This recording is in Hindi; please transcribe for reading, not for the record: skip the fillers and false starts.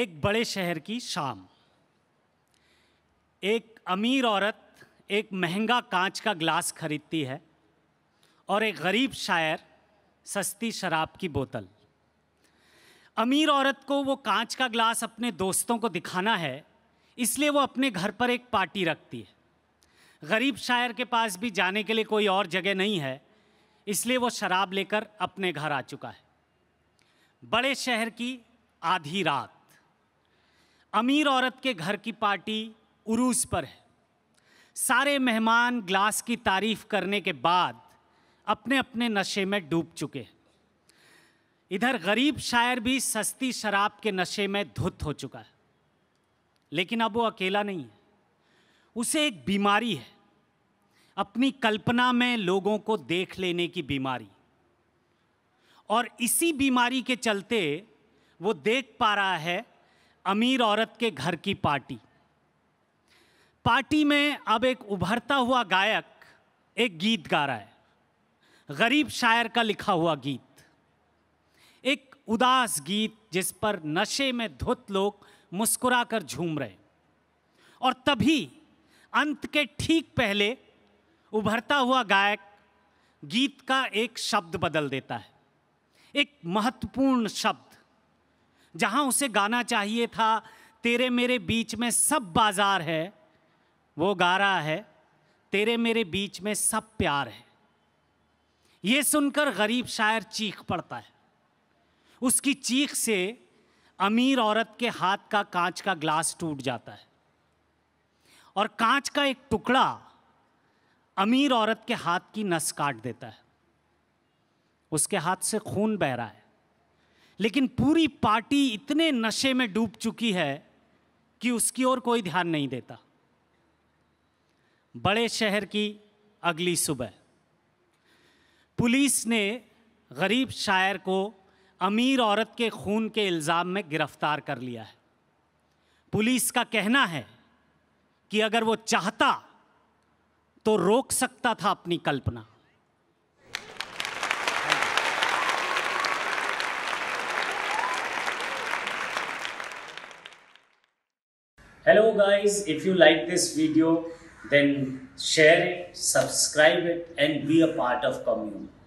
एक बड़े शहर की शाम। एक अमीर औरत एक महंगा कांच का ग्लास खरीदती है और एक गरीब शायर सस्ती शराब की बोतल। अमीर औरत को वो कांच का ग्लास अपने दोस्तों को दिखाना है, इसलिए वो अपने घर पर एक पार्टी रखती है। गरीब शायर के पास भी जाने के लिए कोई और जगह नहीं है, इसलिए वो शराब लेकर अपने घर आ चुका है। बड़े शहर की आधी रात। अमीर औरत के घर की पार्टी उरूस पर है। सारे मेहमान ग्लास की तारीफ करने के बाद अपने अपने नशे में डूब चुके हैं। इधर गरीब शायर भी सस्ती शराब के नशे में धुत हो चुका है। लेकिन अब वो अकेला नहीं है, उसे एक बीमारी है, अपनी कल्पना में लोगों को देख लेने की बीमारी। और इसी बीमारी के चलते वो देख पा रहा है अमीर औरत के घर की पार्टी। पार्टी में अब एक उभरता हुआ गायक एक गीत गा रहा है, गरीब शायर का लिखा हुआ गीत, एक उदास गीत जिस पर नशे में धुत लोग मुस्कुरा कर झूम रहे। और तभी अंत के ठीक पहले उभरता हुआ गायक गीत का एक शब्द बदल देता है, एक महत्वपूर्ण शब्द। जहां उसे गाना चाहिए था तेरे मेरे बीच में सब बाजार है, वो गा रहा है तेरे मेरे बीच में सब प्यार है। ये सुनकर गरीब शायर चीख पड़ता है। उसकी चीख से अमीर औरत के हाथ का कांच का ग्लास टूट जाता है और कांच का एक टुकड़ा अमीर औरत के हाथ की नस काट देता है। उसके हाथ से खून बह रहा है, लेकिन पूरी पार्टी इतने नशे में डूब चुकी है कि उसकी ओर कोई ध्यान नहीं देता। बड़े शहर की अगली सुबह पुलिस ने गरीब शायर को अमीर औरत के खून के इल्ज़ाम में गिरफ्तार कर लिया है। पुलिस का कहना है कि अगर वो चाहता तो रोक सकता था अपनी कल्पना। Hello guys, if you like this video then share it, subscribe it and be a part of community.